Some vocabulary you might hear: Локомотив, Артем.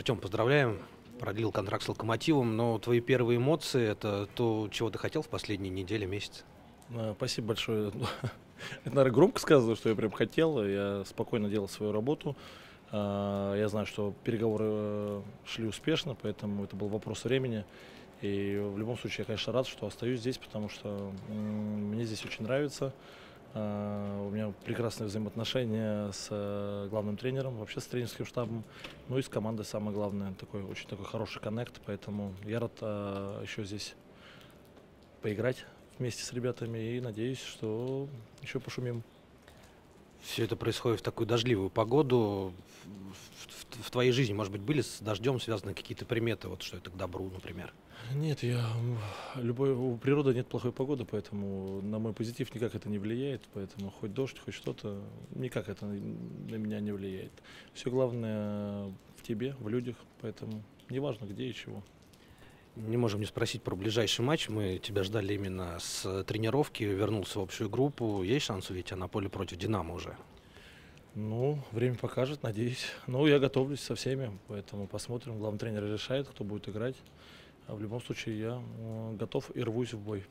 Артем, поздравляем, продлил контракт с Локомотивом, но твои первые эмоции – это то, чего ты хотел в последние недели, месяц? Спасибо большое. Это, наверное, громко сказано, что я прям хотел. Я спокойно делал свою работу. Я знаю, что переговоры шли успешно, поэтому это был вопрос времени. И в любом случае я, конечно, рад, что остаюсь здесь, потому что мне здесь очень нравится. У меня прекрасные взаимоотношения с главным тренером, вообще с тренерским штабом, ну и с командой, самое главное, очень такой хороший коннект, поэтому я рад еще здесь поиграть вместе с ребятами и надеюсь, что еще пошумим. Все это происходит в такую дождливую погоду. В твоей жизни, может быть, были с дождем связаны какие-то приметы, вот что это к добру, например? Нет, у природы нет плохой погоды, поэтому на мой позитив никак это не влияет, поэтому хоть дождь, хоть что-то, никак это на меня не влияет. Все главное в тебе, в людях, поэтому неважно где и чего. Не можем не спросить про ближайший матч. Мы тебя ждали именно с тренировки, вернулся в общую группу. Есть шанс увидеть тебя на поле против «Динамо» уже? Ну, время покажет, надеюсь. Ну, я готовлюсь со всеми, поэтому посмотрим. Главный тренер решает, кто будет играть. А в любом случае я готов и рвусь в бой.